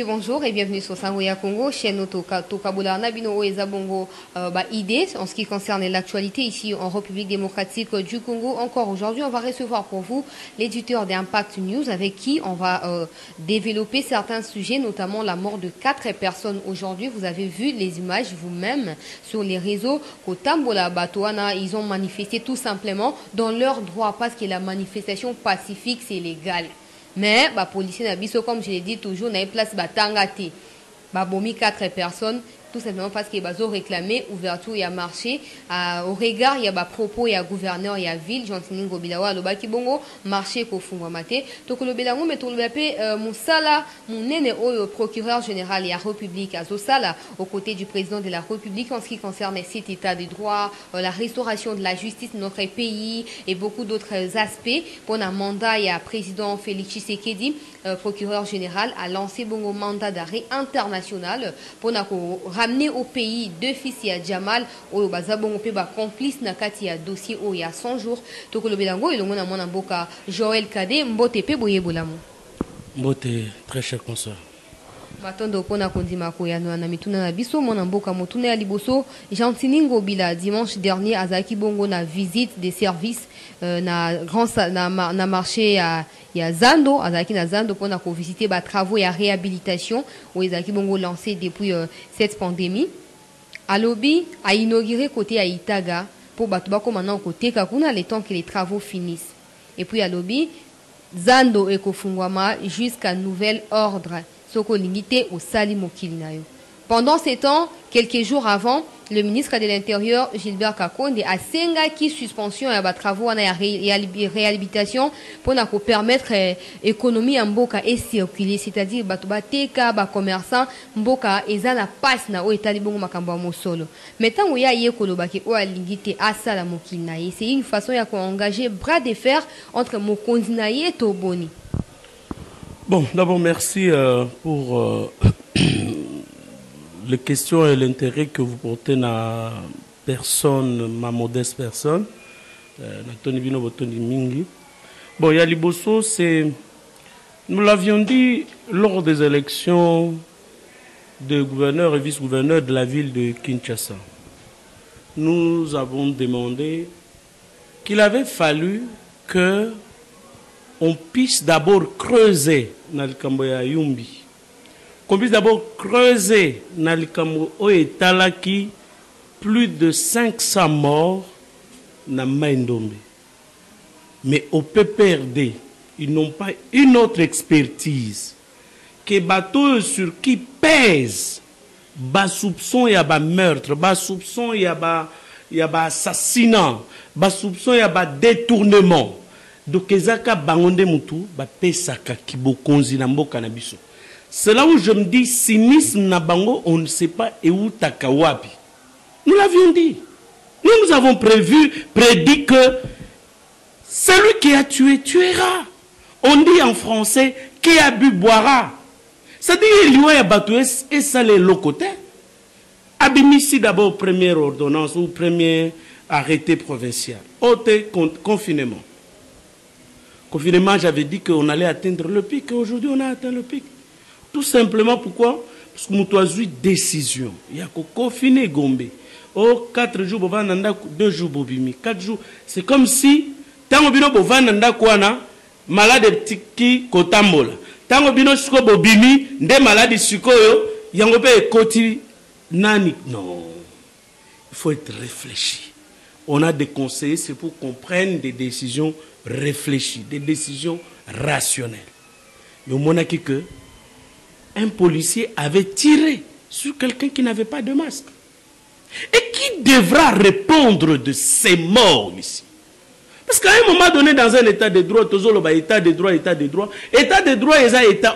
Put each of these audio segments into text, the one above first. Bonjour et bienvenue sur Sangoya Congo, chaîne Nautokabula, Nabino Oezabongo, idée en ce qui concerne l'actualité ici en République démocratique du Congo. Encore aujourd'hui, on va recevoir pour vous l'éditeur d'Impact News avec qui on va développer certains sujets, notamment la mort de 4 personnes aujourd'hui. Vous avez vu les images vous-même sur les réseaux qu'au Tamboula Batouana, ils ont manifesté tout simplement dans leur droit parce que la manifestation pacifique, c'est légal. Mais les policiers n'abissent, comme je l'ai dit toujours, n'aient place batangate. Bomi 4 personnes, tout simplement parce qu'ils ont réclamé ouverture, il y a marché. Au regard, il y a propos, il y a gouverneur, il y a ville, Gentiny Ngobila, le Baki Bongo, marché Kofungoma. Donc le Belango, mais tout le Bapé, mon sala, mon aîné au procureur général, il y a République, à Zosala, aux côtés du président de la République en ce qui concerne cet état de droit, la restauration de la justice de notre pays et beaucoup d'autres aspects. Pour un mandat, il y a président Félix Tshisekedi, procureur général, a lancé Bongo mandat d'arrêt international pour la amené au pays deux fils et à Djamal au Bazabon complice nakati ya dossier au ya 100 jours tokolo belango elongo na mwana mboka Joël Cadet Mbote pe boye bolamo Mbote très cher consœur matondo pona kondima ko ya na mituna na biso mwana mboka motuna ya liboso Gentiny Ngobila dimanche dernier azaki bongo na visite des services na grand na marché à il y a Zando, il y a Zando pour visiter les travaux et la réhabilitation où ils ont lancé depuis cette pandémie. À l'Obi, a inauguré côté à Itaga pour Batubako maintenant côté Kakuna le temps que les travaux finissent. Et puis à l'Obi, Zando et Kofungoma jusqu'à nouvel ordre, ce qu'on limité au Salimokilinao. Pendant ces temps, quelques jours avant, le ministre de l'Intérieur, Gilbert Kakonde, a sengaki suspension et à travaux en réhabilitation pour permettre l'économie en Mboka et circuler, c'est-à-dire bateka, ba commerçants, Mboka et Zana passe na o etali bongo makambo mosolo. Mais tant que ya yekolobaki o alingite asala mokinaye, c'est une façon ya engager bras de fer entre mokondinaye et Toboni. Bon, d'abord merci pour les questions et l'intérêt que vous portez à personne, ma modeste personne, Natoni Binobotoni Mingi. Bon, Yaliboso, c'est. Nous l'avions dit lors des élections de gouverneur et vice-gouverneur de la ville de Kinshasa. Nous avons demandé qu'il avait fallu que on puisse d'abord creuser dans le Kamboya Yumbi. On puisse d'abord creuser dans le Cameroun et Talaki plus de 500 morts dans Maïndombe. Mais au PPRD, ils n'ont pas une autre expertise que bateau sur qui pèse bas soupçon et bas meurtre, bas soupçon et bas assassinat, bas soupçon et bas détournement. Donc, ezaka bangonde mutu ba pesaka kibokonzi na mboka na biso. C'est là où je me dis, cynisme nabango, on ne sait pas et où Takawabi. Nous l'avions dit. Nous avons prédit que celui qui a tué, tuera. On dit en français, qui a bu, boira. C'est-à-dire, il y a batoué et ça les locoté. Abimisi d'abord, première ordonnance ou premier arrêté provincial. Haute confinement. Confinement, j'avais dit qu'on allait atteindre le pic. Aujourd'hui, on a atteint le pic. Tout simplement pourquoi? Parce que nous avons eu décision. Il y a confiné Gombe. Oh, 4 jours, 2 jours, 4 jours. C'est comme si, tant que vous avez un malade qui est tambola. Tant que vous avez bobimi, des malades qui sont nani. Non. Il faut être réfléchi. On a des conseillers, c'est pour qu'on prenne des décisions réfléchies, des décisions rationnelles. Mais au moins, que un policier avait tiré sur quelqu'un qui n'avait pas de masque. Et qui devra répondre de ces morts ici. Parce qu'à un moment donné, dans un état de droit, état de droit,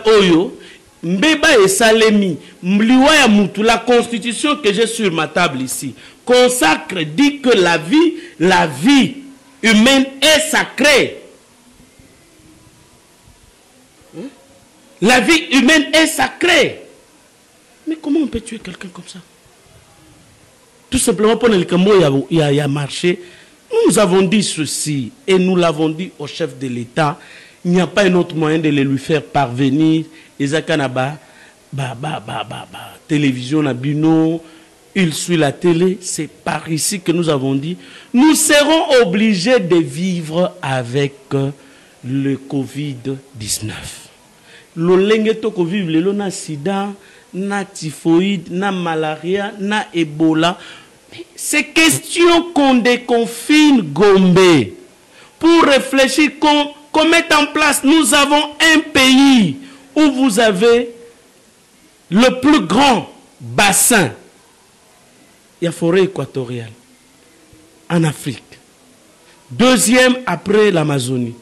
oyo, mbeba et salemi, mliwaya moutou, la constitution que j'ai sur ma table ici, consacre, dit que la vie humaine est sacrée. La vie humaine est sacrée. Mais comment on peut tuer quelqu'un comme ça? Tout simplement, pour le Cameroun, il y a marché. Nous avons dit ceci, et nous l'avons dit au chef de l'État, il n'y a pas un autre moyen de le lui faire parvenir. Ezakanaba, télévision, Nabino, il suit la télé, c'est par ici que nous avons dit, nous serons obligés de vivre avec le Covid-19. L'olengeto Covid, le lona sida, na typhoïde, na malaria, na Ebola. Ces questions qu'on déconfine Gombe pour réfléchir, qu'on mette en place. Nous avons un pays où vous avez le plus grand bassin, la forêt équatoriale, en Afrique. Deuxième après l'Amazonie.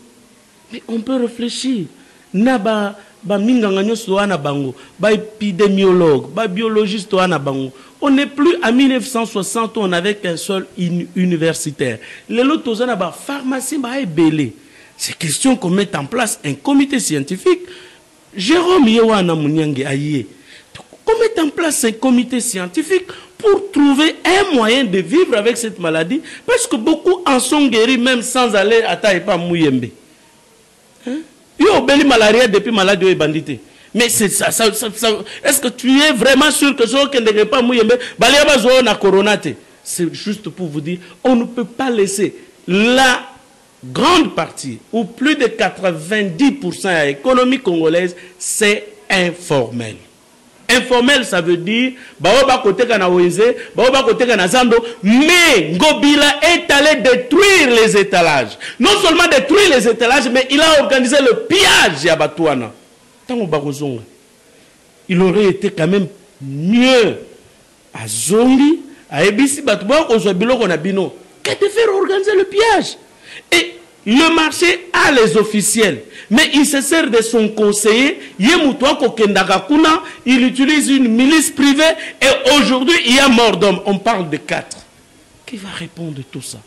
Mais on peut réfléchir. Naba épidémiologue, biologiste, on n'est plus à 1960 où on n'avait qu'un seul universitaire. Les lotos, on a pharmacie, c'est question qu'on mette en place un comité scientifique. Jérôme Yewana Mouniangue Aïe, qu'on mette en place un comité scientifique pour trouver un moyen de vivre avec cette maladie, parce que beaucoup en sont guéris même sans aller à Taïpa Mouyembe. Hein? Il y a obéli malaria depuis maladie et bandité. Mais c'est ça, est-ce que tu es vraiment sûr que ceux qui ne sont pas Mouyembe, ils ont corona? C'est juste pour vous dire, on ne peut pas laisser la grande partie, ou plus de 90% de l'économie congolaise, c'est informel. Informel, ça veut dire, Baoba côté Kanaoise, Baoba côté Kanazando, mais Ngobila est allé détruire les étalages. Non seulement détruire les étalages, mais il a organisé le pillage à Batouana. Il aurait été quand même mieux à Zoni, à Ebisi, Batouana, aux Zabilo, qu'on a Bino, que de faire organiser le pillage. Et le marché a les officiels, mais il se sert de son conseiller, il utilise une milice privée et aujourd'hui il y a mort d'homme. On parle de 4. Qui va répondre à tout ça?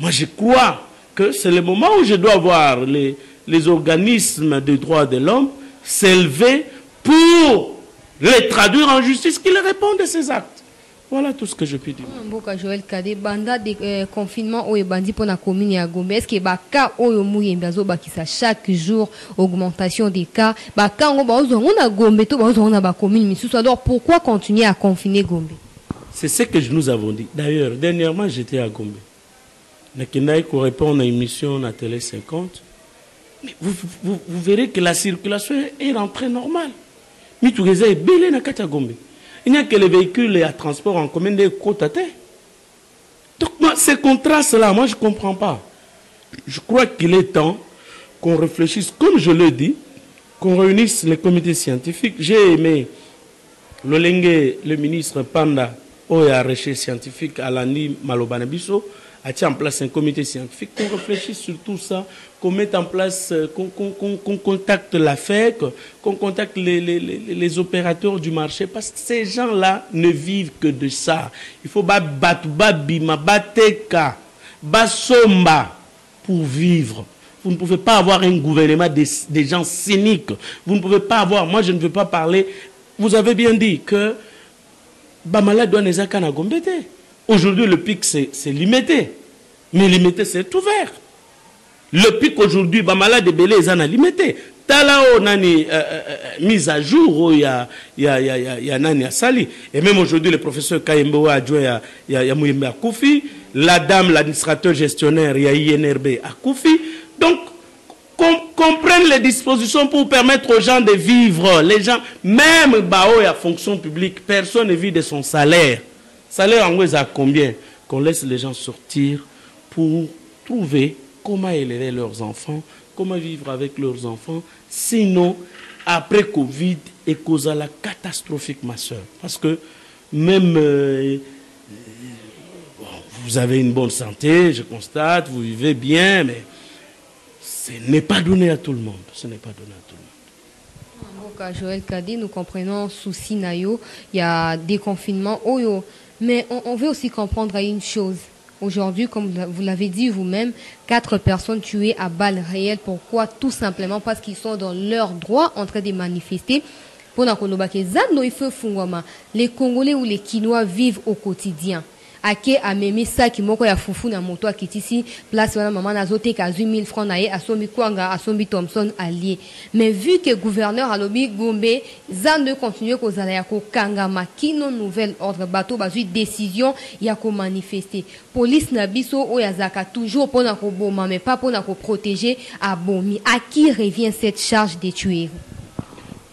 Moi je crois que c'est le moment où je dois voir les organismes de droits de l'homme s'élever pour les traduire en justice, qu'ils répondent à ces actes. Voilà tout ce que je peux dire. Joël Cadet, banda de confinement au Ebandi pour la commune à Gombe. Est-ce que baka au Yamouyembe qui sa chaque jour augmentation des cas, baka on a Gombe, tout on a la commune. Mais alors pourquoi continuer à confiner Gombe? C'est ce que nous avons dit. D'ailleurs, dernièrement j'étais à Gombe. Nakendaï qui répond à une émission à Télé 50. Mais vous verrez que la circulation est rentrée normale. Mais tout est belé na kata Gombe. Il n'y a que les véhicules à transport en commun des côtes à terre. Donc, moi, ces contrastes-là, moi, je ne comprends pas. Je crois qu'il est temps qu'on réfléchisse, comme je le dis, qu'on réunisse les comités scientifiques. J'ai aimé le ministre Panda, au arraché scientifique, Alani Malobanabiso, a mis en place un comité scientifique, qu'on réfléchisse sur tout ça, qu'on mette en place, qu'on contacte la FEC, qu'on contacte les opérateurs du marché, parce que ces gens-là ne vivent que de ça. Il faut battre, bima, bateka, basomba pour vivre. Vous ne pouvez pas avoir un gouvernement des gens cyniques. Vous ne pouvez pas avoir, moi je ne veux pas parler, vous avez bien dit que Bamala doit n'être qu'à Gombete. Aujourd'hui, le pic, c'est limité. Mais limité, c'est ouvert. Le pic, aujourd'hui, Bamala de Belé, ils en ont limité. Talao, nani, mise à jour, il y a nani à Sali. Et même aujourd'hui, le professeur Kayembo a adjoint à Yamouyembe Koufi. La dame, l'administrateur gestionnaire, il y a INRB à Koufi. Donc, qu'on prenne les dispositions pour permettre aux gens de vivre. Les gens, même Bao et à fonction publique, personne ne vit de son salaire. Salaire en à combien? Qu'on laisse les gens sortir pour trouver comment élever leurs enfants, comment vivre avec leurs enfants. Sinon, après Covid, et cause à la catastrophique, ma soeur. Parce que même vous avez une bonne santé, je constate, vous vivez bien, mais ce n'est pas donné à tout le monde. Ce n'est pas donné à tout le monde. Joël Cadet, nous comprenons souci nayo, il y a déconfinement oyo, mais on veut aussi comprendre une chose. Aujourd'hui, comme vous l'avez dit vous-même, 4 personnes tuées à balles réelles. Pourquoi? Tout simplement parce qu'ils sont dans leur droit en train de manifester. Pour Zando, il faut Fungoma. Les Congolais ou les Kinois vivent au quotidien. ake amemi saki moko ya fufu na moto akitisi place wana maman azote ka 8000 francs naye asombi kwanga asombi Thompson allié. Mais vu que gouverneur alobi Gombe Zando continue kozala ya ko kangama kino nouvel ordre bateau bazui décision ya ko manifester. Police na biso oyazaka toujours pona ko boma mais pas pona ko protéger abomi. À qui revient cette charge de tuer?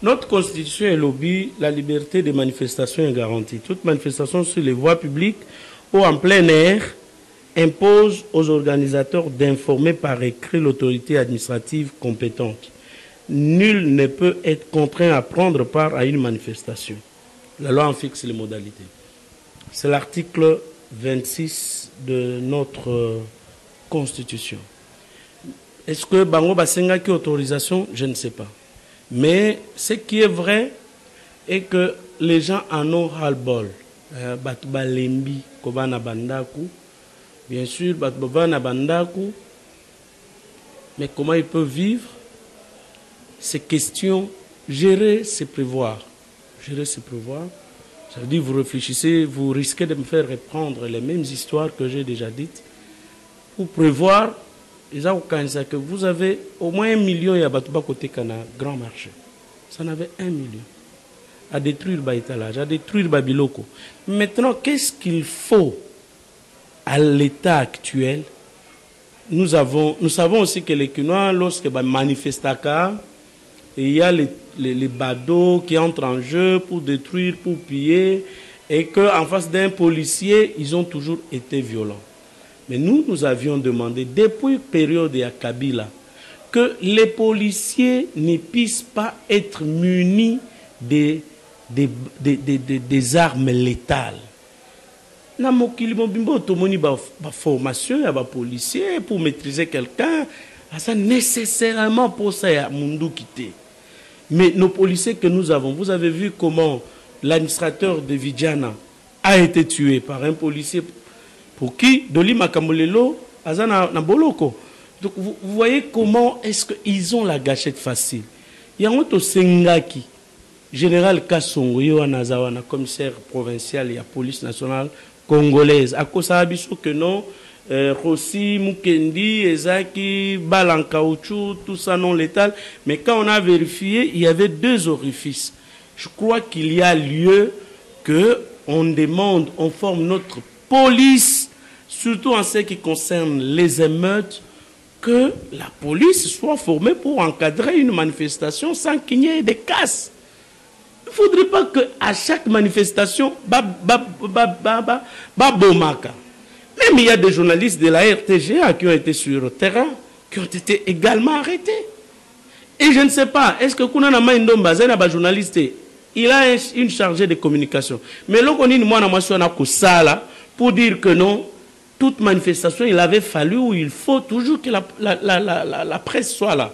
Notre constitution est lobby, la liberté de manifestation est garantie. Toute manifestation sur les voies publiques ou en plein air impose aux organisateurs d'informer par écrit l'autorité administrative compétente. Nul ne peut être contraint à prendre part à une manifestation. La loi en fixe les modalités. C'est l'article 26 de notre constitution. Est-ce que Bango Basenga qui a autorisation? Je ne sais pas. Mais ce qui est vrai est que les gens en ont ras-le-bol. Batuba Lembi, Kobana Bandaku, bien sûr, Batuba Bandaku, mais comment ils peuvent vivre? Ces questions, gérer, c'est prévoir. Gérer, c'est prévoir. Ça veut dire que vous réfléchissez, vous risquez de me faire reprendre les mêmes histoires que j'ai déjà dites. Pour prévoir, que vous avez au moins 1 million à Batouba côté Kana, grand marché. Ça n'avait 1 million. À détruire l'étalage, à détruire Babiloko. Maintenant, qu'est-ce qu'il faut à l'état actuel? Nous savons aussi que les Kinois, lorsque manifestaka, il y a les badauds qui entrent en jeu pour détruire, pour piller, et qu'en face d'un policier, ils ont toujours été violents. Mais nous, nous avions demandé, depuis la période de Kabila, que les policiers ne puissent pas être munis des armes létales. Nous avons une formation des policiers pour maîtriser quelqu'un, ça nécessairement pour ça, Mundu quitter. Mais nos policiers que nous avons, vous avez vu comment l'administrateur de Vidjana a été tué par un policier. Pour qui Doli Makamolelo, Azana Naboloko. Donc vous voyez comment est-ce qu'ils ont la gâchette facile. Il y a un Sengaki, Général Kasongo, Yoanazawana, commissaire provincial et la police nationale congolaise. À cause de que non, Rossi, Mukendi, Ezaki, Balankaouchou, tout ça non létal. Mais quand on a vérifié, il y avait 2 orifices. Je crois qu'il y a lieu qu'on demande, on forme notre police, surtout en ce qui concerne les émeutes, que la police soit formée pour encadrer une manifestation sans qu'il n'y ait de casse. Il ne faudrait pas qu'à chaque manifestation, bomaka. Même il y a des journalistes de la RTGA qui ont été sur le terrain, qui ont été également arrêtés. Et je ne sais pas, est-ce que Kounana Maindomba, Zenaba journaliste, il a une chargée de communication. Mais là, on dit, moi, on a que ça, là, pour dire que non, toute manifestation, il avait fallu ou il faut toujours que la presse soit là.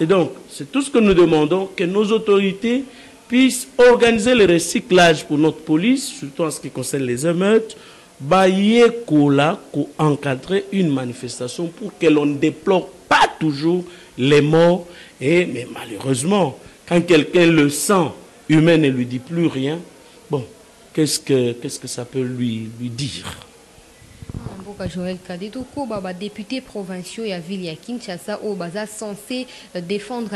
Et donc, c'est tout ce que nous demandons, que nos autorités puissent organiser le recyclage pour notre police, surtout en ce qui concerne les émeutes, bailler kola, pour encadrer une manifestation pour que l'on ne déplore pas toujours les morts. Et, mais malheureusement, quand quelqu'un le sent, humain ne lui dit plus rien, bon, qu'est-ce que ça peut lui dire? Joël Cadet, député provincial à Ville à Kinshasa, au Baza, censé défendre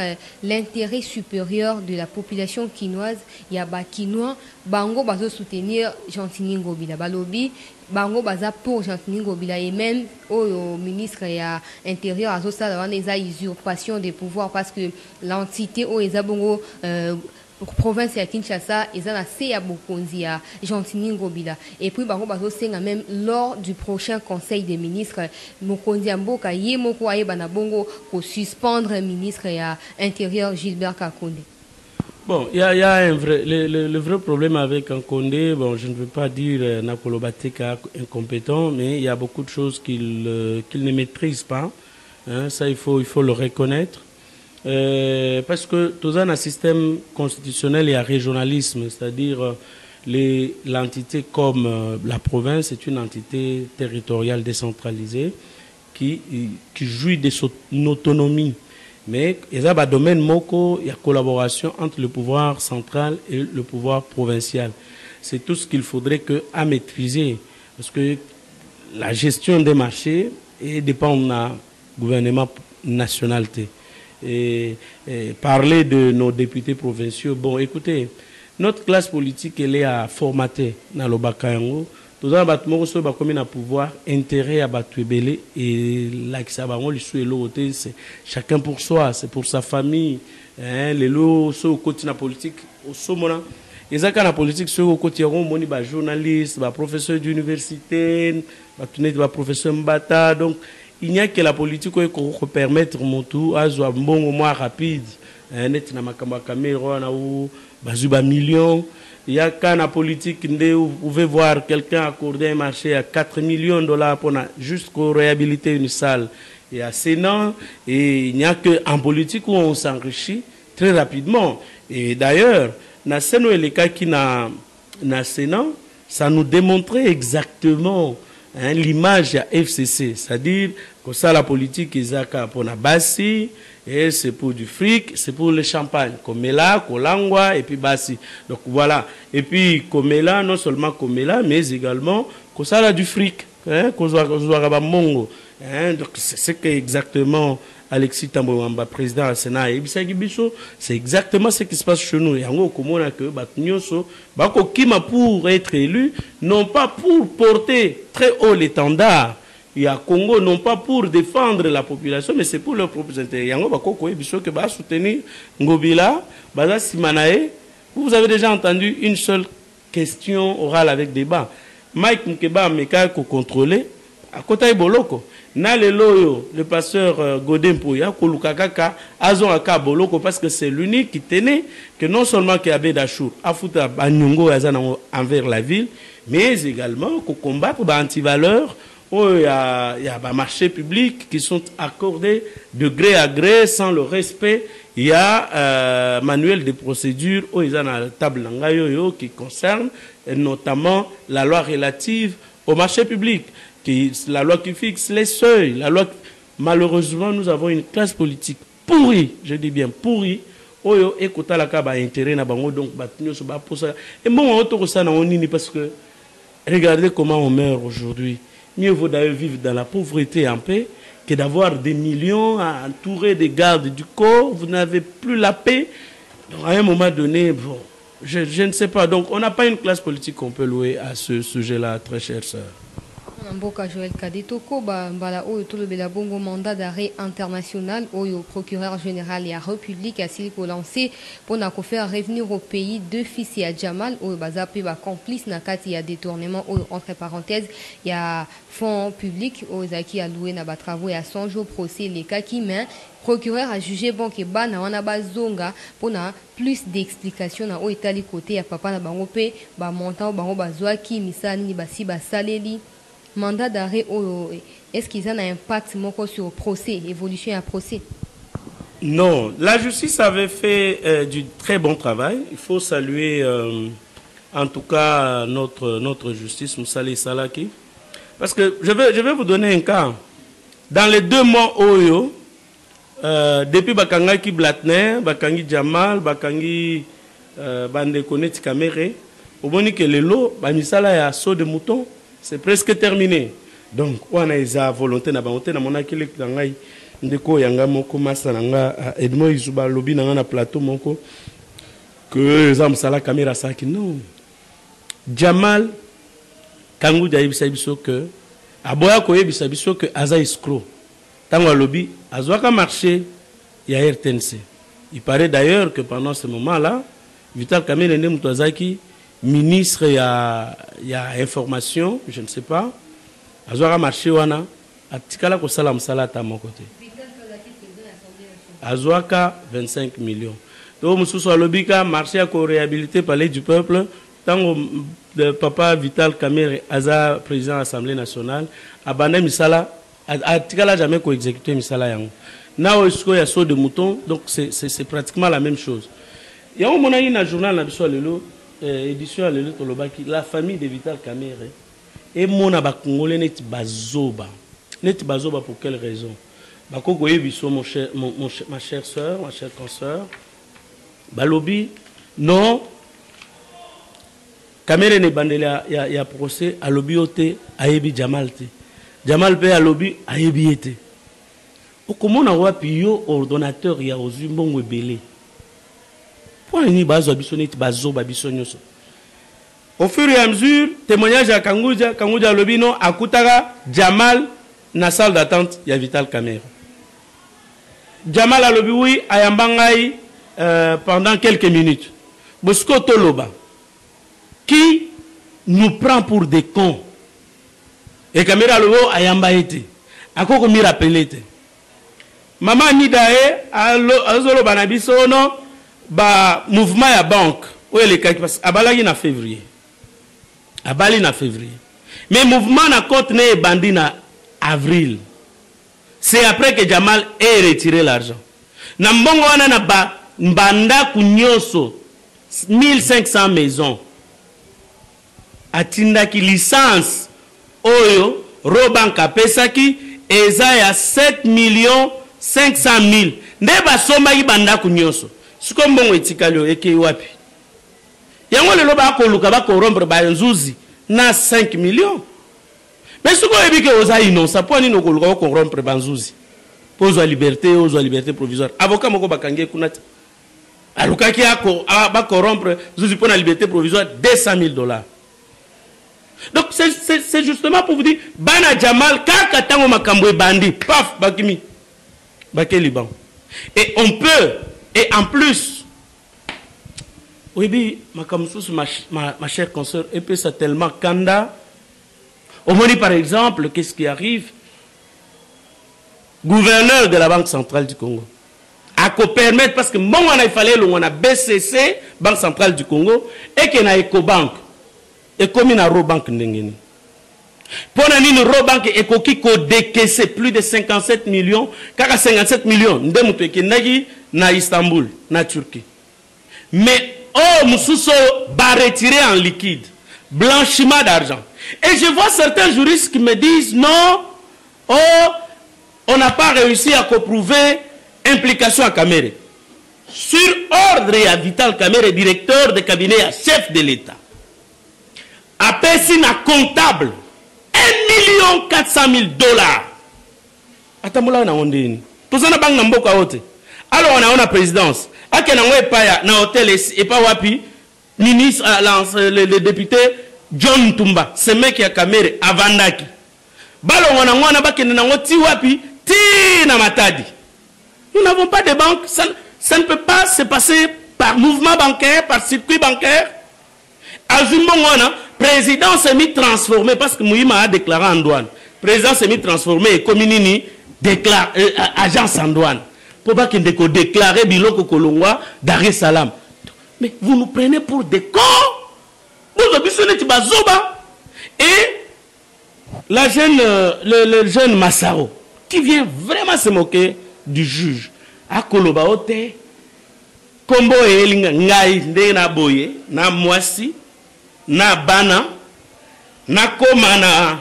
l'intérêt supérieur de la population kinoise. Il y a Bakinois, Bango Bazo soutenir Gentiny Ngobila, Balobi, Bango Baza pour Gentiny Ngobila et même au ministre à l'intérieur, à Zosa, il y a usurpation des pouvoirs parce que l'entité au Ezabongo. Pour province à Kinshasa, ils ont assez à Bokonzi, à Gentiny Ngobila. Et puis, Bango Bazo Senga, même lors du prochain conseil des ministres, Mokonzi Mboka, Yemoko, Banabongo, pour suspendre le ministre à l'intérieur, Gilbert Kakonde. Bon, il y a un vrai, le vrai problème avec Kakonde, bon, je ne veux pas dire Nakolobatika incompétent, mais il y a beaucoup de choses qu'il ne maîtrise pas. Hein, ça, il faut le reconnaître. Parce que tout un système constitutionnel et à régionalisme, c'est-à-dire l'entité comme la province est une entité territoriale décentralisée qui jouit de son autonomie. Mais il y a un domaine moko, il y a collaboration entre le pouvoir central et le pouvoir provincial. C'est tout ce qu'il faudrait que à maîtriser. Parce que la gestion des marchés dépend d'un gouvernement nationalité. Et parler de nos députés provinciaux, bon, écoutez, notre classe politique, elle est à formater dans le Bakayango. Tout ça, on a pouvoir, intérêt à Batouébélé et là, qui s'abarront, les sous et l'autre, c'est chacun pour soi, c'est pour sa famille. Les lots sont au côté de la politique, au sommet. Et ça, quand la politique se recotiront, on est journaliste, professeur d'université, professeur Mbata. Donc, il n'y a que la politique qui peut permettre mon tout à un bon moment rapide. Net na makamba caméra na ou bazuba millions. Il y a quand la politique où vous pouvez voir quelqu'un accorder un marché à 4 millions de dollars pour juste réhabiliter une salle. Et à Sénat, et il n'y a qu'en politique où on s'enrichit très rapidement. Et d'ailleurs, na seno et les cas qui na Sénat, ça nous démontrait exactement l'image à FCC, c'est-à-dire que ça la politique ils ont pour la Bassi, et c'est pour du fric, c'est pour le champagne, Komela, Kolangwa et puis Bassi. Donc voilà, et puis Komela, non seulement Komela, mais également que ça a du fric, hein, donc c'est ce que exactement Alexis Tambouamba, président du Sénat, et c'est exactement ce qui se passe chez nous. Et en gros, pour être élu, non pas pour porter très haut l'étendard, et à Congo, non pas pour défendre la population, mais c'est pour leurs propres intérêts. Et en gros, qui va soutenir Ngobila, Baza Simanae. Vous avez déjà entendu une seule question orale avec débat. Mike Mkeba Meka contrôlé. À côté Boloko, le pasteur Godin Pouya, Kolukakaka, Azon Aka Boloko, parce que c'est l'unique qui tenait que non seulement qu'il y avait d'Achour, à foutre à Banyongo envers la ville, mais également qu'on combat pour les antivaleurs, il y a des marchés publics qui sont accordés de gré à gré, sans le respect. Il y a un manuel de procédure où ils ont la table qui concerne notamment la loi relative au marché public. La loi qui fixe les seuils, la loi... Malheureusement, nous avons une classe politique pourrie, je dis bien pourrie. Oyo écoutez la caba intérêt na bango donc battu se bat pour ça. Et bon autour ça na onini parce que regardez comment on meurt aujourd'hui. Mieux vaut d'ailleurs vivre dans la pauvreté en paix que d'avoir des millions entourés des gardes du corps. Vous n'avez plus la paix. Donc à un moment donné, bon, je ne sais pas. Donc on n'a pas une classe politique qu'on peut louer à ce sujet-là, très chère sœur. Mboka Joël Cadet Toko bala oyo to lobela bongo mandat d'arrêt international oyo procureur général ya République asili ko lancer pona ko faire revenir au pays deux fils ya Djamal oyo baza pe ba complice na kati ya détournement oyo entre parenthèses ya fonds public oyo zaki alloué na ba travaux ya sonjo procès les kaki mais procureur a jugé bon que bana wana bazonga pona plus d'explications na oyo etali côté ya papa na bango pe ba montant bango bazwaki misani ni basi ba saleli. Mandat d'arrêt, est-ce qu'ils ont un impact sur le procès, l'évolution à procès? Non, la justice avait fait du très bon travail. Il faut saluer en tout cas notre justice, Moussali Salaki. Parce que je vais vous donner un cas. Dans les 2 mois, depuis Bakangaki Blatner, Bakangi Djamal, Bakangi Bandekone Tikamere, au moment que les lots, Bamisala et assaut de moutons, c'est presque terminé. Donc, on a la volonté, on a quelqu'un qui a ndeko yanga moko masananga Edmond Izuba lobi nanga na plateau moko que za msala caméra ça qui non. Djamal kangu jaib sabiso que aboya ko yebi sabiso que aza escroc. Tango lobi azwaka marché ya RTNC. Il paraît d'ailleurs que pendant ce moment-là, Vital Kamerhe ne mutazaki ministre, il y a information, je ne sais pas. Azouara marché wana, atikala ko salam salata à mon côté. Azouaka 25 millions. Donc Moussou Alobika marché à ko réhabilité palais du peuple. Tant que papa Vital Kamerhe Aza président de l'Assemblée nationale, abandonne misala, atikala jamais ko exécuter misala yango. Na osko ya saut de mouton, donc c'est pratiquement la même chose. Il y a un journal na biso lelo. Édition à l'élite Tolobaki, la famille de Vital Kamerhe et mon abakongolé net bazoba pour quelle raison? Bakogoye biso ma chère soeur, ma chère consoeur, balobi, non, Kamerhe ne bandela ya procès à l'obioté à Ebi Djamalte. Djamal paye à l'obi à Ebiété. Comment on a pu ordonnateur ya ozumbongwe belé? Pour ni bazo bisonite bazo babisonyoso. Au fur et à mesure, témoignage à Kangouja Lobino, à Koutara, Djamal, na salle d'attente, il y a Vital Kamerhe. Djamal a lobi oui, à Yambangaï, pendant quelques minutes. Bosco Toloba, qui nous prend pour des cons. Et Kamerhe a lobi à Yambaïti. A quoi qu'on m'y rappelait. Maman Nidae, à Zolo Banabiso, non, bah, mouvement à banque. Oui, les cas qui passent. Abalagi na février. Abali na février. Mais le mouvement na compte né bandit na avril. C'est après que Djamal ait retiré l'argent. Na mbongo wana na ba mbanda kunyoso 1500 maisons. Atindaki licence oyo robanka pesaki eza ya 7 500 000. Ne basomba ki banda kunyoso. Siko mbongo etikali eke wapi. Yango le loba ko luka ba corrompre ba nzuzi na 5 millions. Mais ce qu'on dit que osa innocent pour ni no ko luka ko rompre ba nzuzi. Pozo liberté, ozo liberté provisoire. Avocat moko bakange kunata. Aluka ki ako ba corrompre nzuzi pour la liberté provisoire $200 000. Donc c'est justement pour vous dire bana Djamal kaka tango makambo bandi paf bakimi. Bakeliban. Et on peut et en plus oui, ma chère consoeur, et puis ça tellement Kanda. Au Mali, par exemple, qu'est-ce qui arrive? Gouverneur de la Banque centrale du Congo. À quoi permettre, parce que moi, il fallait le on a BCC, Banque centrale du Congo, et qu'il y a EcoBank. Et comme il y a Robank, pour nous, Robank et Koki, qu'on décaisse plus de 57 millions, car à 57 millions, nous devons nous na Istanbul, na Turquie. Mais oh, Moussouso va retirer en liquide. Blanchiment d'argent. Et je vois certains juristes qui me disent non, oh, on n'a pas réussi à prouver implication à Kamerhe. Sur ordre à Vital Kamerhe, directeur de cabinet à chef de l'État. À Pessine à comptable, $1 400 000. Attends, on a dit. Tout ça n'a pas de alors on a présidence. A quel moment pas na hôtel et pas wapi ministre le député John Tumba ce mec ya Kamerhe avandaki balo wana wana bakene na ngoti wapi ti na matadi. Nous n'avons pas de banque, ça ne peut pas se passer par mouvement bancaire, par circuit bancaire. Azumbo wana président s'est mis transformé parce que Mouyima a déclaré en douane. Président s'est mis transformé et Kominini déclare agence en douane. Pourquoi qu'il ne déclare Biloko Kolongwa Dar es Salaam? Mais vous nous prenez pour des cons. Vous obéissez à Zoba. Et la jeune, le jeune Massaro, qui vient vraiment se moquer du juge, à Kolobaote, Kombo Elinga, Ngaï, Ndena Boye, Na Mwasi, Na Bana, Na Komana,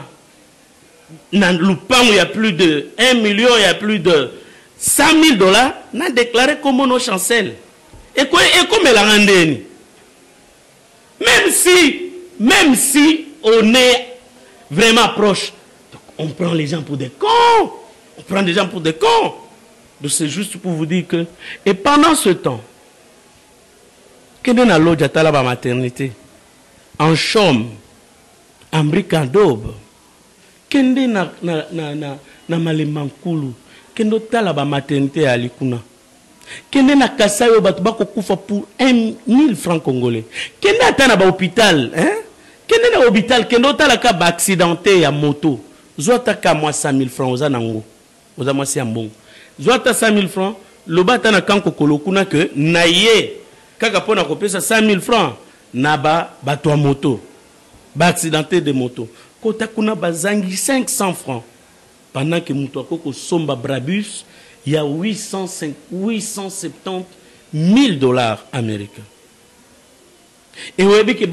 Na Lupang, il y a plus de 1 million, il y a plus de. $100 000 n'a déclaré comme nos chancelles. Et comme elle a rendu. Même si on est vraiment proche, donc on prend les gens pour des cons. On prend les gens pour des cons. Donc c'est juste pour vous dire que. Et pendant ce temps, Kedena Lodjatala ba maternité, en chôme, en bricadobe, Kedena na Malemankulu. Kendo tala ba maternité à Likuna. Kende na kasayo batu bako kufa pour 1 000 francs congolais. Kende atana ba hôpital, hein? Kende na hôpital kendo tala ka ba accidenté ya moto. Zota ka moi 100 000 francs oza nango. Oza moi si ambongo. Zota 100 000 francs, loba tana kanko kolokuna que naye kaka pona kopesa 100 000 francs na ba bato moto. Ba accidenté de moto. Kota kuna bazangi 500 francs. Pendant que Moutouakoko Somba Brabus, il y a $870 000 américains. Et vous avez dit que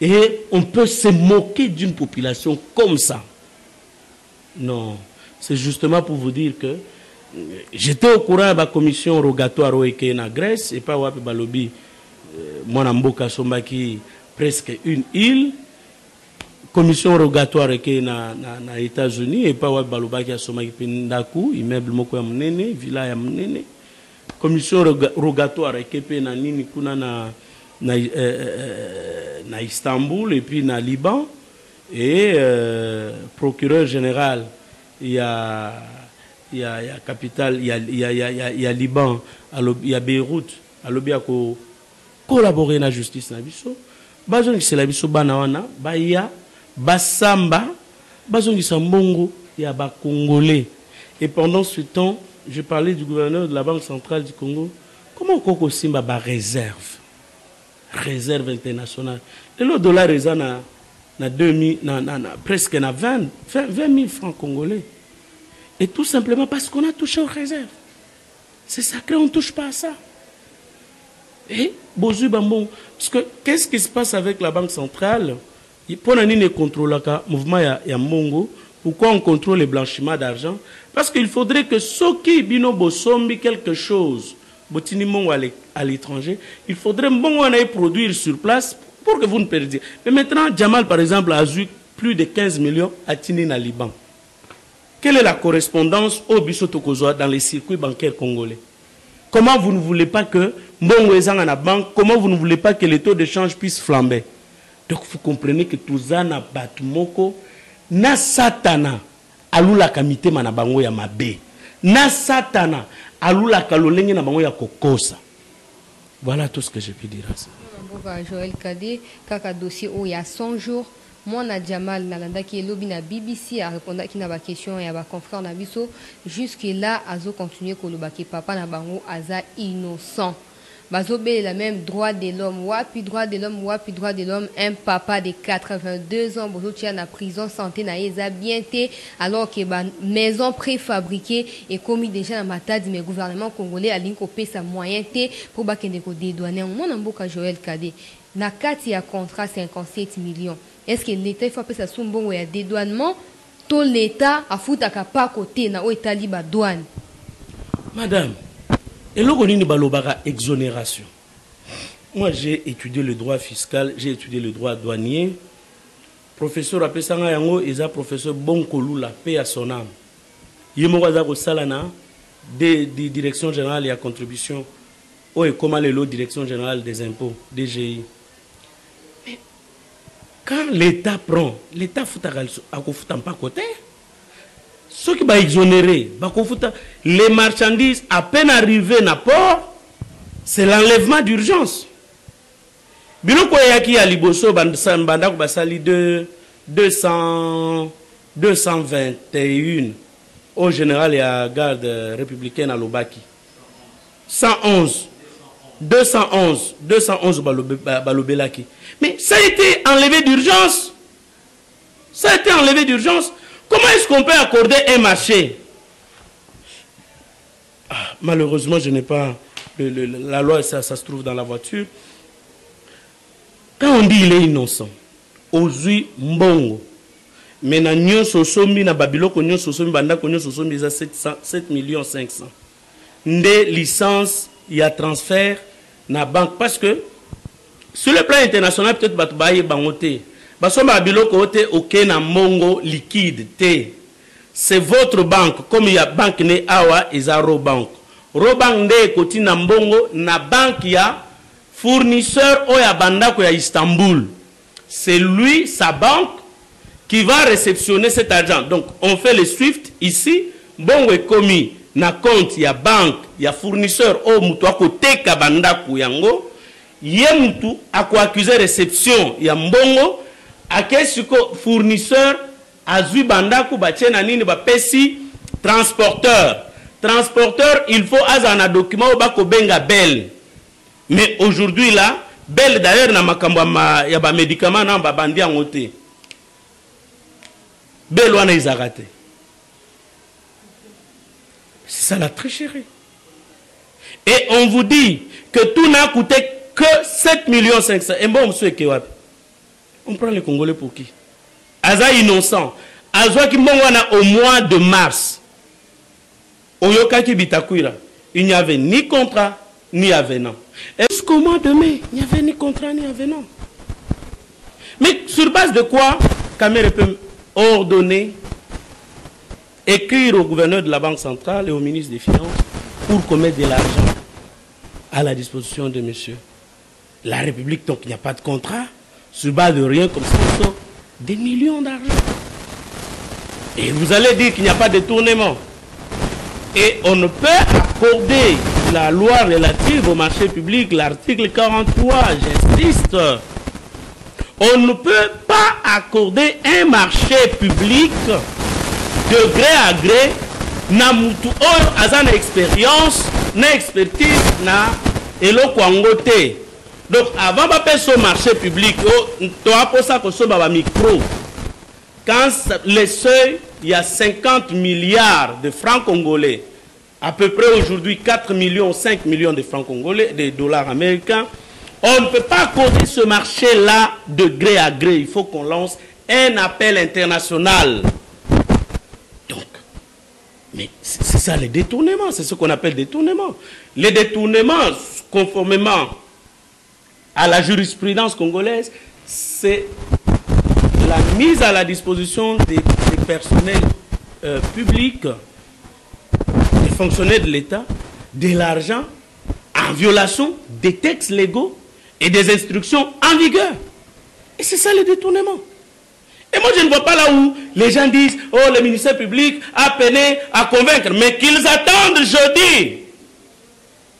et on peut se moquer d'une population comme ça. Non, c'est justement pour vous dire que J'étais au courant de la commission rogatoire en Grèce et pas wapi balobi mon amboka sombaki presque une île. Commission rogatoire aux États-Unis et pas wapi balobaki sombaki pendaku immeuble moko ya mnene villa ya mnene. Commission rogatoire ekepé na nini kuna na Istanbul et puis na Liban et procureur général il y a capitale il y a Liban il y a Beyrouth à l'obia ko collaborer na justice na biso bazongi c'est la biso bana wana ba ya basamba bazongi sambongo ya ba congolais et pendant ce temps je parlais du gouverneur de la Banque centrale du Congo comment koko simba ba réserve internationale et le dollar est na 2000 na presque na 20 000 francs congolais. Et tout simplement parce qu'on a touché aux réserves. C'est sacré, on ne touche pas à ça. Et, bon, parce que qu'est-ce qui se passe avec la Banque centrale? Pour ne contrôle le mouvement Yamongo, pourquoi on contrôle le blanchiment d'argent? Parce qu'il faudrait que ceux qui bosombi quelque chose, botinimon à l'étranger, il faudrait bon en produire sur place pour que vous ne perdiez. Mais maintenant, Djamal, par exemple, a eu plus de 15 millions à Tinin à Liban. Quelle est la correspondance au Bissotokozoa dans les circuits bancaires congolais? Comment vous ne voulez pas que Mbongoezang à la banque, comment vous ne voulez pas que les taux d'échange puissent flamber? Donc vous comprenez que tout ça n'a pas tout moko. Na satana, alou la kamite manabango ya mabe. Na satana, alou la kalolenge nabango ya kokosa. Voilà tout ce que je peux dire à ça. Joël Cadet, kaka dossier où il y a 100 jours. Moi, Djamal Nalanda qui est lobby na BBC a répondu à une question et à ma confrère Nabiso. Jusque-là, Azo continue que le papa Nabango Aza innocent. Bazo Bé la même droit de l'homme. Wapi droit de l'homme, wapi droit de l'homme. Un papa de 82 ans, Bozo tient la prison santé na Eza bien té. Alors que ba maison préfabriquée est commis déjà dans ma tête, mais le gouvernement congolais a l'incopé sa moyen té pour bakende ko dédouaner. Mon amboka Joël Cadet. Na kati ya contrat 57 millions. Est-ce que l'État il faut appeler ça sombongo et dédouanement? Tout l'État a foutu à pas côté na État libre douane. Madame, et l'ogoni balobara exonération. Moi j'ai étudié le droit fiscal, j'ai étudié le droit douanier. Professeur appelé Sangoya Congo, il a professeur Bonkoloula, paix à son âme. Yemoraza Salana, des directions générales et à contribution. Oh et comment les lots direction générale des impôts, DGI. Quand l'État prend, l'État fout à pas côté. Ceux qui vont exonérer, les marchandises à peine arrivées à port, c'est l'enlèvement d'urgence. Biloko yaki à Liboso, Bandak Basali 221 au général et à la garde républicaine à Lobaki. 211 balobelaki. Mais ça a été enlevé d'urgence. Ça a été enlevé d'urgence. Comment est-ce qu'on peut accorder un marché? Ah, malheureusement, je n'ai pas... La loi, ça se trouve dans la voiture. Quand on dit il est innocent, Ozui Mbongo, mais na nyon sosomi, na babilo konyon sosomi, banda konyon sosomi, il y a 7 500 000. Des licences, il y a transfert na banque. Parce que sur le plan international, peut-être que les gens qui sont liquide. C'est votre banque. Comme il y a banque né awa, il y a Robank. Robank de côté na mbongo, na banque il y a fournisseur ou ya banda ko ya Istanbul. C'est lui, sa banque, qui va réceptionner cet argent. Donc on fait le SWIFT ici. Bongo est commis. Na compte, il y a banque, il y a fournisseur ou moutou akote ka banda ko yango. Yemoutou a quoi accuser réception Yambongo a qu'est-ce que fournisseur a zui bandaku batien anine ba pesi transporteur il faut azana document ou bako benga belle mais aujourd'hui là belle d'ailleurs na makambo ya ba médicament na ba bandi angote belle wana izarate c'est ça la tricherie et on vous dit que tout n'a coûté que 7 500 000. Et bon, monsieur Kewab, on prend les Congolais pour qui? Aza innocent. Aza qui m'a au mois de mars. Oyokaki Bitakuira, il n'y avait ni contrat, ni avenant. Et jusqu'au mois de mai, il n'y avait ni contrat, ni avenant. Mais sur base de quoi Kamerhe peut ordonner, écrire au gouverneur de la Banque centrale et au ministre des Finances pour qu'on mette de l'argent à la disposition de monsieur la République, donc il n'y a pas de contrat, sur base de rien comme ça, on sort des millions d'argent. Et vous allez dire qu'il n'y a pas de détournement. Et on ne peut accorder la loi relative au marché public, l'article 43, j'insiste, on ne peut pas accorder un marché public de gré à gré, n'a mutu or azana expérience, n'a expertise, n'a éloquangoté. Donc avant de ce marché public, on a pour ça que ce micro. Quand les seuils, il y a 50 milliards de francs congolais, à peu près aujourd'hui 4 millions, 5 millions de francs congolais, des dollars américains, on ne peut pas accorder ce marché-là de gré à gré. Il faut qu'on lance un appel international. Donc, mais c'est ça les détournements, c'est ce qu'on appelle détournement. Les détournements, conformément à la jurisprudence congolaise, c'est la mise à la disposition des personnels publics, des fonctionnaires de l'État, de l'argent en violation des textes légaux et des instructions en vigueur. Et c'est ça le détournement. Et moi, je ne vois pas là où les gens disent « Oh, le ministère public a peiné à convaincre ». Mais qu'ils attendent jeudi.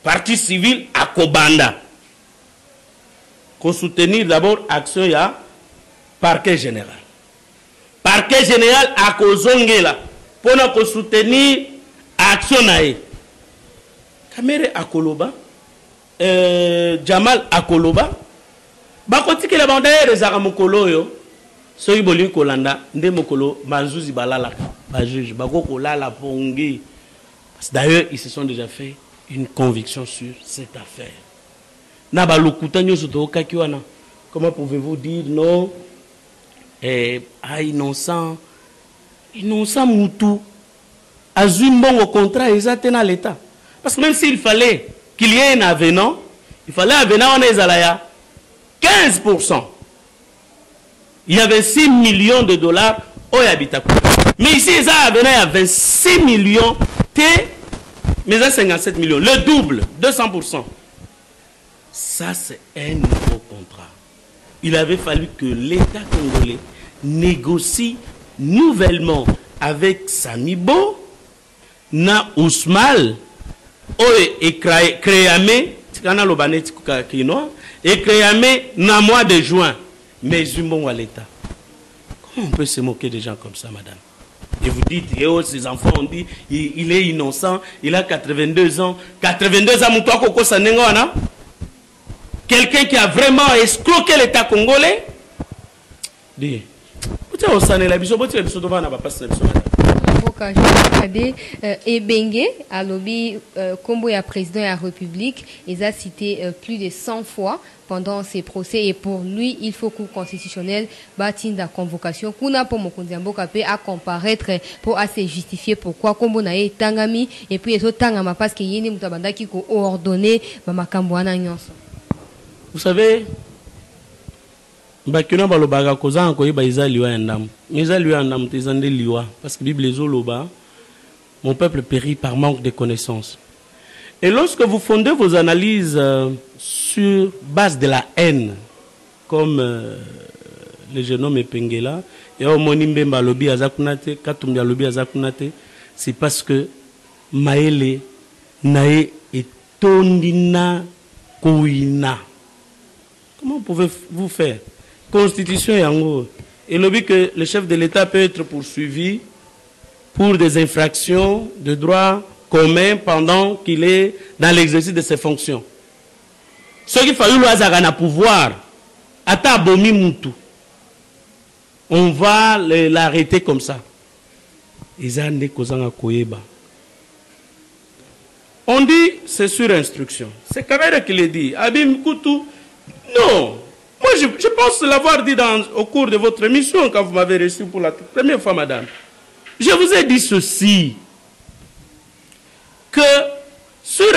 Parti civil à Kobanda. Qu'on soutenir d'abord action ya parquet général. Parquet général à Kozongela. Pour qu'on soutenir action nae. Kamerhe à Koloba. Djamal à Koloba. Bakoti que la bande est réservée Mokolo yo. Soy boli kolanda nde Mokolo manzuzi balala ba juge bakoko lala pongi. D'ailleurs, ils se sont déjà fait une conviction sur cette affaire. Na balokuta nyoso to kaki wana. Comment pouvez-vous dire non à innocent innocent moutou azumbongo contrat exacté dans l'état. Parce que même s'il fallait qu'il y ait un avenant, il fallait un avenant on est à la 15%. Il y avait 6 millions de dollars au Yabitakou. Mais ici, il y a 26 millions, mais à 57 millions, le double, 200%. Ça, c'est un nouveau contrat. Il avait fallu que l'État congolais négocie nouvellement avec Samibo, Na Ousmal, et Créamé, et Créamé, na mois de juin. Mais humains à l'État. Comment on peut se moquer des gens comme ça, madame? Et vous dites, et oh, ces enfants, on dit, il est innocent, il a 82 ans. 82 ans, Moutoua Koko Sanengona. Quelqu'un qui a vraiment escroqué l'État congolais. Dis, pourquoi on s'en est la biso, pourquoi on s'en est la Joël Cadet et Bengue à lobby Combo ya président de la République, ils a cité plus de 100 fois pendant ses procès et pour lui il faut que le constitutionnel bâtisse la convocation kuna pour Mokondiambo Kapé à comparaître pour assez justifier pourquoi Combo na ye tangami et puis eso tangama parce que yene mutabanda ki ko ordonné ba makambo wana nyonso. Vous savez bakuna balobaga kozan ko yeba izaliwa endam izaliwa endam tezande liwa parce que Bible ezoloba mon peuple périt par manque de connaissances. Et lorsque vous fondez vos analyses sur base de la haine comme le jeune homme Pengela et Omonimbe Mbalobi azakunate Katumbi Lobi azakunate, c'est parce que maele nae etondina koina. Comment pouvez-vous faire? Constitution yango et lobby que le chef de l'État peut être poursuivi pour des infractions de droit commun pendant qu'il est dans l'exercice de ses fonctions. Ce qu'il fallu le pouvoir, ata bomi moutou. On va l'arrêter comme ça. On dit c'est sur instruction. C'est Kamerhe qui le dit. Abim Koutou. Non, moi je pense l'avoir dit au cours de votre émission quand vous m'avez reçu pour la première fois, madame. Je vous ai dit ceci.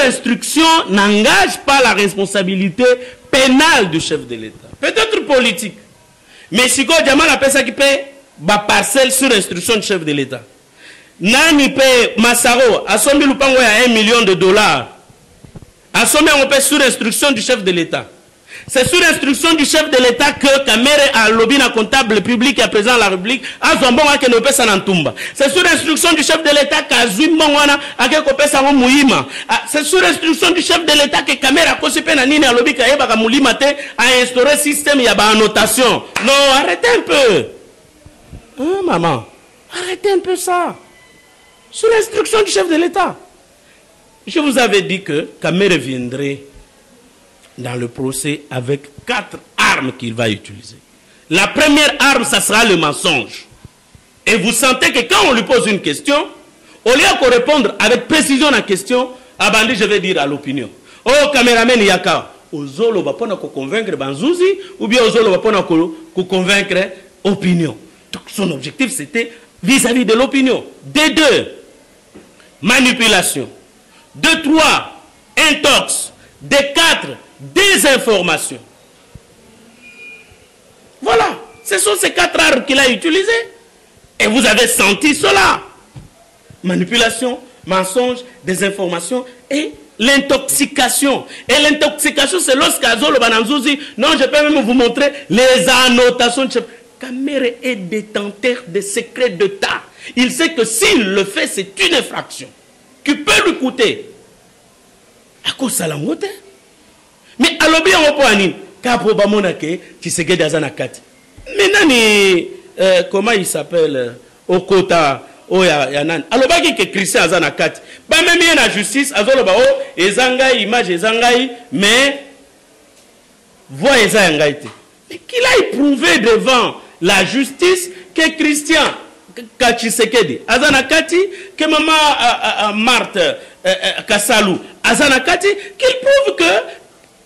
l'instruction n'engage pas la responsabilité pénale du chef de l'État. Peut-être politique. Mais si Djamal appelle ça qui paye, parcelle sur instruction du chef de l'État. Nani paye Massaro, à son loupango à $1 million. À son on paye sur instruction du chef de l'État. C'est sur instruction du chef de l'État que Kamerhe a lobby na comptable public et président de la République a Zambon a Kenopé Sanantumba. C'est sur instruction du chef de l'État que Zouimongwana a Kenopé Sango Mouyima. C'est sur instruction du chef de l'État que Kamerhe a Kosipé Nanine a lobby Kayeba Kamoulimate a instauré système Yaba annotation. Non, arrêtez un peu. Hein, maman, arrêtez un peu ça. Sur l'instruction du chef de l'État. Je vous avais dit que Kamerhe viendrait dans le procès avec 4 armes qu'il va utiliser. La première arme, ça sera le mensonge. Et vous sentez que quand on lui pose une question, au lieu de répondre avec précision à la question, abandé, je vais dire à l'opinion. Oh, caméraman Yaka, Ozolo va pas convaincre Banzouzi, ou bien Ozolo va pas convaincre l'opinion. Donc son objectif, c'était vis-à-vis de l'opinion. D2, manipulation. D3, intox. D4, désinformation. Voilà. Ce sont ces 4 armes qu'il a utilisées. Et vous avez senti cela. Manipulation, mensonge, désinformation et l'intoxication. Et l'intoxication, c'est lorsqu'Azolo Bananzou dit non, je peux même vous montrer les annotations. Kamerhe est détenteur des secrets d'État. Il sait que s'il le fait, c'est une infraction qui peut lui coûter. À cause de ça, mais à l'objet, on peut aller. Mais nani, comment il s'appelle Okota, Oyanan. Alors, il y a Christian Azanakati. Même il y a la justice, Azoloba, Ezangai, image Ezangai, mais voix Ezangai. Mais qu'il a prouvé devant la justice que Christian Tshisekedi, Azanakati, que maman Marthe Kassalou, Azanakati, qu'il prouve que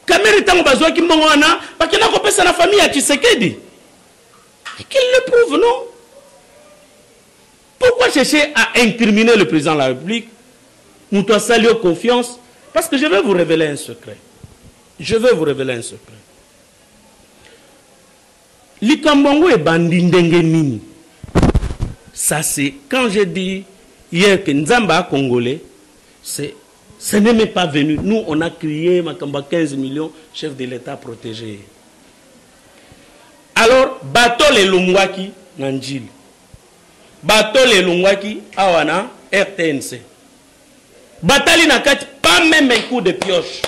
Kamerhe est en besoin qui m'envoie parce qu'il n'a pas sa famille à Tshisekedi. Et qu'il le prouve, non? Pourquoi chercher à incriminer le président de la République? Nous doit saluer confiance. Parce que je vais vous révéler un secret. Je vais vous révéler un secret. L'Ikambongo est bandindengeni. Ça, c'est quand j'ai dit hier que Nzamba congolais, c'est. Ce n'est même pas venu. Nous, on a crié, Makamba, 15 millions, chef de l'État protégé. Alors, Batol et Lungwaki, Nanjil. Batol et Lungwaki, Awana, RTNC. Batali Nakati, pas même un coup de pioche.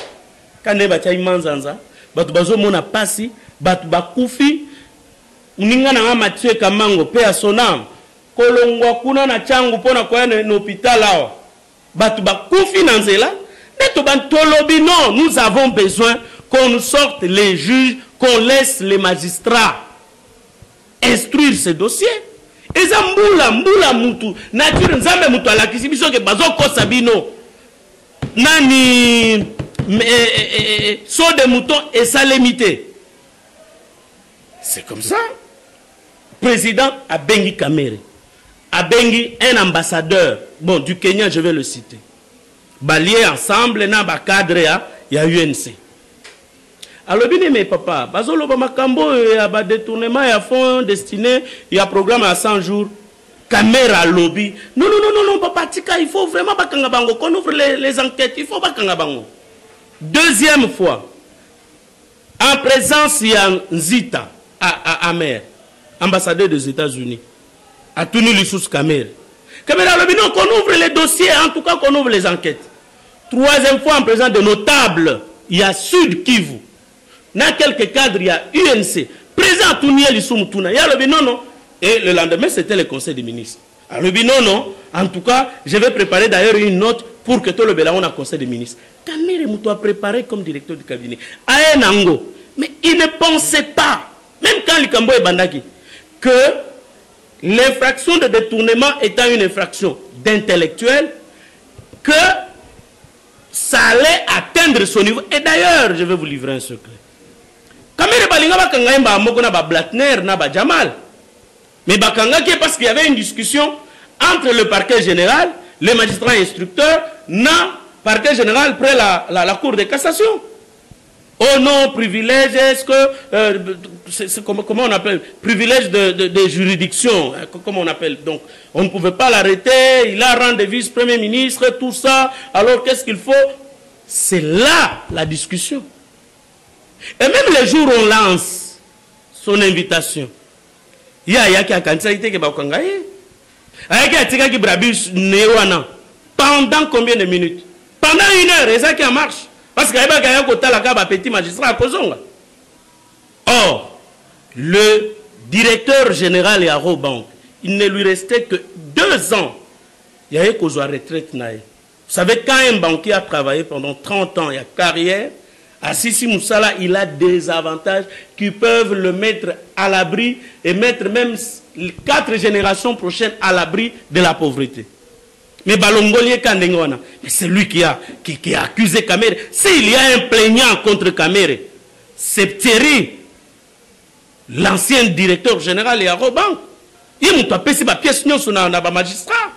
Quand on a eu Manzanza, Batubazo Mona Passi, Batubakoufi, Ningana Mathieu Kamango, Père Sonam, Kolongwakuna, Nachangu, Pona Koyane, Nopita Lao. Non, nous avons besoin qu'on nous sorte les juges, qu'on laisse les magistrats instruire ces dossiers. Et ça, c'est comme ça. Le président a bengi Kamerhe. Abengi, un ambassadeur, bon, du Kenya, je vais le citer. Balié ensemble, na ba cadre ya UNC. Alors, bien aimé, papa, bazolo ba makambo ya ba détournement ya fonds destiné ya programme à 100 jours. Caméra lobby. Non, non, non, non, non, papa, tika, il faut vraiment ba kanga bango qu'on ouvre les enquêtes, il faut ba kanga bango. Deuxième fois, en présence ya Nzita à Amer, ambassadeur des États-Unis. A tenu les sous Kamerhe. Kamerhe, non, qu'on ouvre les dossiers, en tout cas qu'on ouvre les enquêtes. Troisième fois en présence de notables, il y a Sud Kivu. Dans quelques cadres, il y a UNC. Présent à Touni et Lissoumoutouna. Il y a le non, non. Et le lendemain, c'était le conseil des ministres. Alors, le non, non. En tout cas, je vais préparer d'ailleurs une note pour que tout le Bélaon a conseil des ministres. Kamerhe Moutoua préparé comme directeur du cabinet. Aenango. Mais il ne pensait pas, même quand Likambo est Bandaki, que l'infraction de détournement étant une infraction d'intellectuel, que ça allait atteindre son niveau. Et d'ailleurs, je vais vous livrer un secret. Mais parce qu'il y avait une discussion entre le parquet général, le magistrat instructeur, na parquet général près la cour de cassation. Au nom privilège, est-ce que comment on appelle, privilège de juridiction, hein, comment on appelle. Donc, on ne pouvait pas l'arrêter. Il a rendu vice-premier ministre, tout ça. Alors, qu'est-ce qu'il faut? C'est là la discussion. Et même le jour où on lance son invitation, il y a un candidat qui va congailler. Pendant combien de minutes? Pendant 1 heure, et ça qui en marche. Parce qu'il y a un petit magistrat à Kozonga. Or, le directeur général est à Robank. Il ne lui restait que 2 ans. Il y a eu la retraite. Vous savez, quand un banquier a travaillé pendant 30 ans, il y a carrière, à Sissi Moussala, il a des avantages qui peuvent le mettre à l'abri et mettre même 4 générations prochaines à l'abri de la pauvreté. Mais Balongolier Kandengwana, c'est lui qui a accusé Kamerhe. S'il y a un plaignant contre Kamerhe, c'est Thierry, l'ancien directeur général et arrogant. Il m'a tapé sur ma pièce, on a magistrat.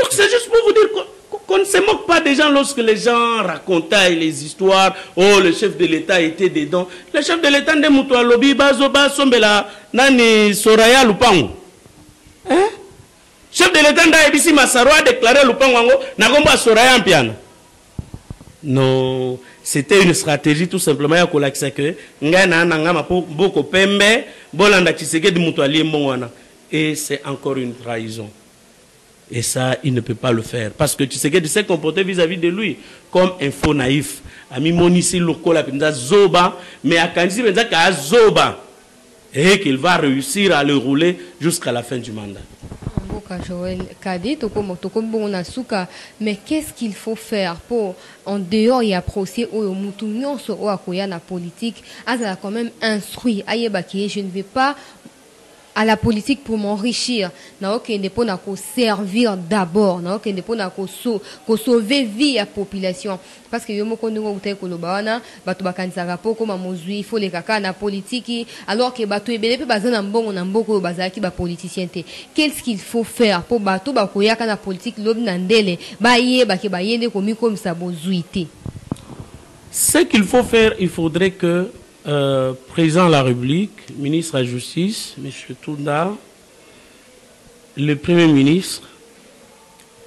Donc c'est juste pour vous dire qu'on ne se moque pas des gens lorsque les gens racontaient les histoires. Oh, le chef de l'État était dedans. Le chef de l'État n'est pas lobby, bazoba, sombela, nani, soraya, lupang. Hein? Chef de l'État d'Ebisi Massaro a déclaré Lupango Nagomba Soraya en piano. Non, c'était une stratégie tout simplement. Il y a un et c'est encore une trahison. Et ça, il ne peut pas le faire. Parce que Tshisekedi s'est comporté vis-à-vis de lui comme un faux naïf. Ami Monisi Lokola, Pinza Zoba, mais à Kanzi Pinza Ka Zoba. Et qu'il va réussir à le rouler jusqu'à la fin du mandat. Joël Cadet, mais qu'est-ce qu'il faut faire pour en dehors et à procès au Moutounion sur la politique? Elle a quand même instruit. Je ne vais pas à la politique pour m'enrichir. Je ne peux pas servir d'abord. Je ne peux pas sauver vie à la population. Parce que il faut les caca na politique alors que bato ebele pe bazana mbongo na mboko bazaki ba politicien te. Qu'est-ce qu'il faut faire pour bato bakoya kana politique lob nandele ba yeba ke ba yende komi comme ça bozuité? Ce qu'il faut faire, il faudrait que président de la République, ministre de la Justice, monsieur Tounda, le premier ministre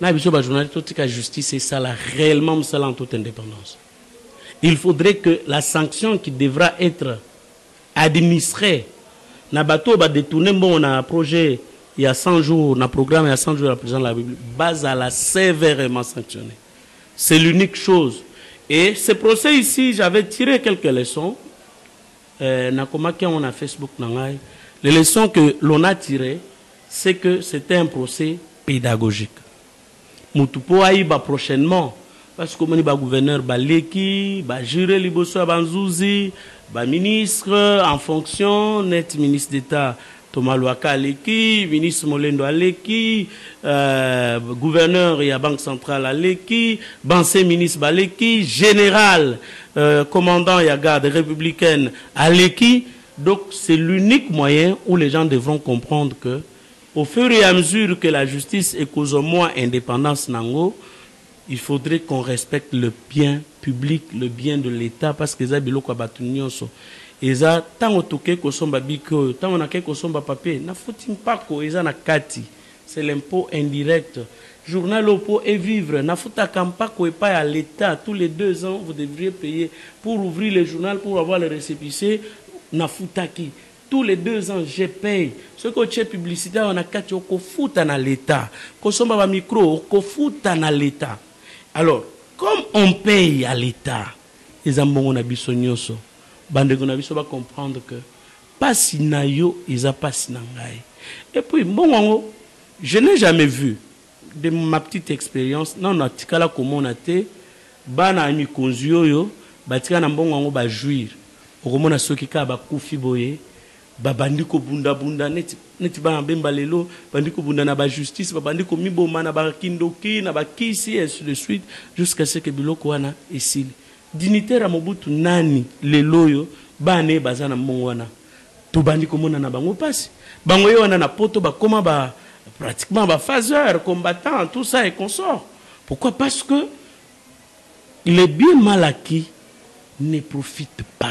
na biso ba journaliste tout ka justice et ça la réellement ça en toute indépendance. Il faudrait que la sanction qui devra être administrée na bateau ba détourner bon na projet il y a 100 jours na programme il y a 100 jours la présidente de la République base à la sévèrement sanctionner. C'est l'unique chose. Et ce procès ici, j'avais tiré quelques leçons na comment on a Facebook nangai. Les leçons que l'on a tirées, c'est que c'était un procès pédagogique. Mutupo aiba prochainement parce que moni ba gouverneur ba leki ba juré liboso ba nzuzi ba ministre en fonction net ministre d'État Thomas Loaka leki ministre Molendo leki gouverneur et à banque centrale leki bancé ministre ba leki général commandant et à garde républicaine leki. Donc c'est l'unique moyen où les gens devront comprendre que au fur et à mesure que la justice est cause au moins indépendance nango, il faudrait qu'on respecte le bien public, le bien de l'État, parce que ça biloko abatunyoso. Eza tango toke kosomba biko, tango nake kosomba papier, na footing pako eza na kati, c'est l'impôt indirect. Journal au pot et vivre, na fouta kampako et pas à l'État. Tous les 2 ans, vous devriez payer pour ouvrir le journal, pour avoir le récépissé, na fouta ki. Tous les 2 ans, je paye. Ce que tu as publicité, on a 4 fout à l'État. Kosomba va micro, on fout à l'État. Alors, comme on paye à l'État, les amants ont bisognoso. Bandegona biso va comprendre que pas sinayo, ils a pas sinangai. Et puis bon, je n'ai jamais vu de ma petite expérience. Non, na tikala comment on a été, bana ami konzio yo, batika na bongo ba jouir. Okomona soki ka ba kufi boye. Babandiko bunda bunda neti ba mbemba lelo bandiko bunda na ba justice babandiko miboma na ba kindoki na ba kisi et de suite jusqu'à ce que biloko wana esili dignité ra mobutu nani lelo yo bane bazana mongwana to bandiko mona na bango passe bango yo wana na poto ba koma ba pratiquement ba faiseur combattant tout ça et consort. Pourquoi? Parce que les biens mal acquis ne profitent pas.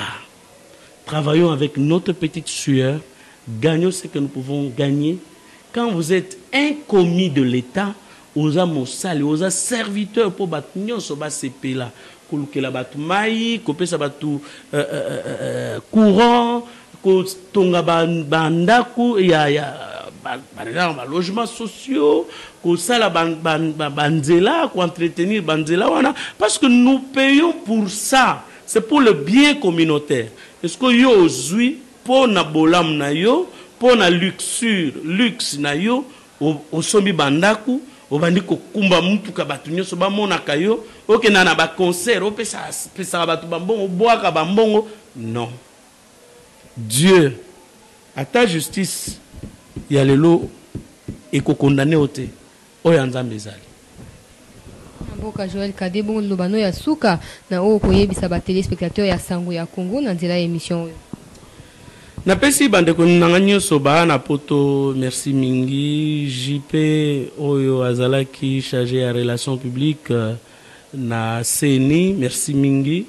Travaillons avec notre petite sueur, gagnons ce que nous pouvons gagner. Quand vous êtes un commis de l'État, osa mon sale, osa serviteur pour battre nous sur ce pays là. Kolukela batu mai, kopesa batu courant, kotonga bandaku ya ba logements sociaux, kosala banzela, entretenir banzela wana, parce que nous payons pour ça. C'est pour le bien communautaire. Est-ce que yo ozui pour na bolam na yo, pour na luxure, luxe na yo, osombi bandaku. On va dire que Kumba Moutuka Batunio, ce Bamona Kayo, ok, Nanaba concert, on peut s'abattre Bambon, on boit à Bambon. Non. Dieu, à ta justice, il y a le lot et qu'on condamne au thé. Oyanza Mezali. Mboka Joël Cadet, bon, l'obano ya souka, na o koye bisaba téléspectateur ya Sangoya Congo, na dira émission. Na pesi bande konanganyo soba na poto merci mingi JP oyo azala ki chargé à relations publiques na CENI merci mingi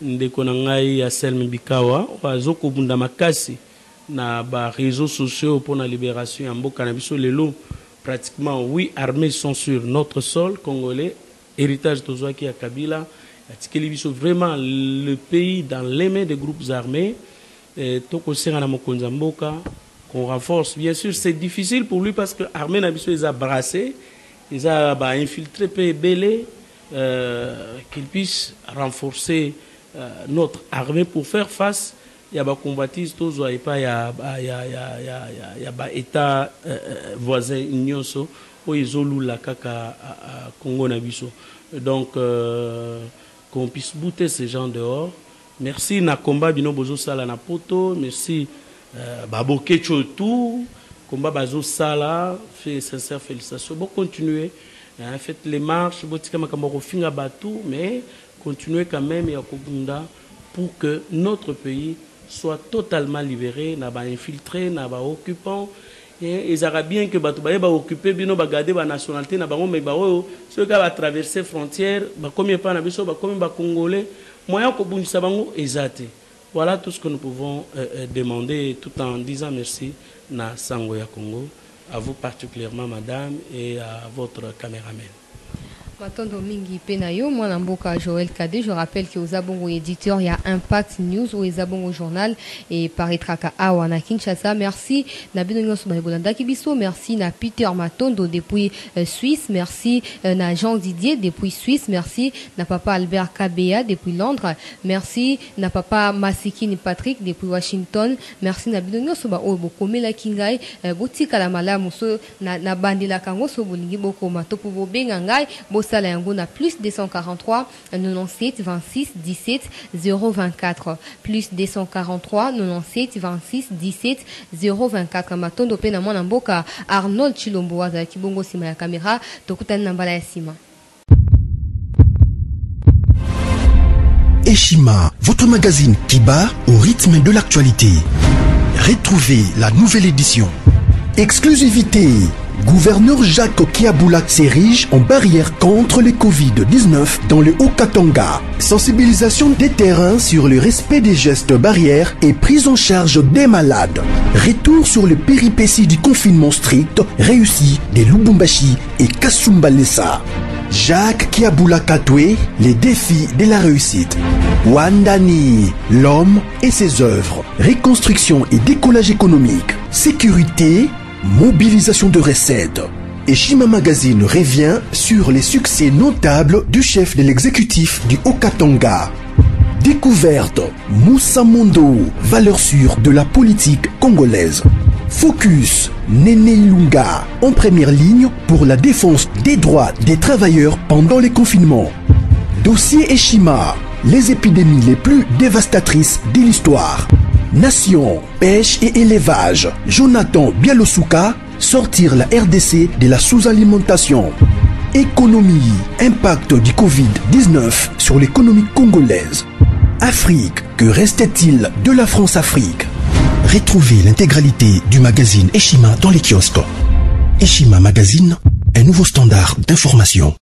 ndeko nangai ya Selmi Bikawa ozo kobunda makasi na ba réseaux sociaux pour la libération ya mboka na biso lelo pratiquement oui armées sont sur notre sol congolais héritage tozwaki ya Kabila atikeli biso vraiment le pays dans les mains des groupes armés. Qu'on renforce. Bien sûr, c'est difficile pour lui parce que l'armée les a brassés, ils ont infiltré Pébélé, qu'ils puissent renforcer notre armée pour faire face. Il y a des combattistes, il y a État voisin, où ils ont la caca à Congo. Donc, qu'on puisse bouter ces gens dehors. Merci na combat bino bozo sala na poto, merci baboke chotou, combat bazo sala, fait sincère félicitations. Bon continuez, faites les marches, botika makamoko finga batou, mais continuez quand même ya kobunda pour que notre pays soit totalement libéré, n'a pas infiltré, n'a pas occupant. Et les Arabiens que batou ba occuper bino ba garder ba nationalité na bango mais ba oyo, ceux qui va traverser frontières, ba combien pas na biso, ba combien ba congolais. Voilà tout ce que nous pouvons demander tout en disant merci à Sangoya Congo, à vous particulièrement madame et à votre caméraman. Je rappelle que Oezabongo éditeur, il y a Impact News, Oezabongo journal et paraîtra qu'à Awana Kinshasa. Merci Nabino Oezabongo Kibiso, merci na Peter Matondo depuis Suisse, merci na Jean Didier depuis Suisse, merci na papa Albert Kabea depuis Londres, merci na papa Masikini Patrick depuis Washington, merci Nabino Oezabongo Bokomela Kingai, Botika la Mala Mousso, na Bandela Kango Sobolingi Bokoma Topovo Bengangai, Salayangona plus 243 97 26 17 024 plus 243 97 26 17 024 matondo pe na mwana mboka Arnold Chilombo azali kibongo sima ya kamera tokutana na mbala ya sima. Éshima, votre magazine qui bat au rythme de l'actualité. Retrouvez la nouvelle édition. Exclusivité. Gouverneur Jacques Kiabula s'érige en barrière contre le Covid-19 dans le Haut-Katanga. Sensibilisation des terrains sur le respect des gestes barrières et prise en charge des malades. Retour sur les péripéties du confinement strict réussi des Lubumbashi et Kasumbalesa. Jacques Kiabula Katoué, les défis de la réussite. Wandani, l'homme et ses œuvres. Reconstruction et décollage économique. Sécurité. Mobilisation de recettes. Éshima Magazine revient sur les succès notables du chef de l'exécutif du Haut-Katanga. Découverte, Moussa Mondo, valeur sûre de la politique congolaise. Focus, Néné Ilunga, en première ligne pour la défense des droits des travailleurs pendant les confinements. Dossier Éshima, les épidémies les plus dévastatrices de l'histoire. Nation, pêche et élevage. Jonathan Bialosuka, sortir la RDC de la sous-alimentation. Économie, impact du Covid-19 sur l'économie congolaise. Afrique, que restait-il de la France-Afrique? Retrouvez l'intégralité du magazine Éshima dans les kiosques. Éshima Magazine, un nouveau standard d'information.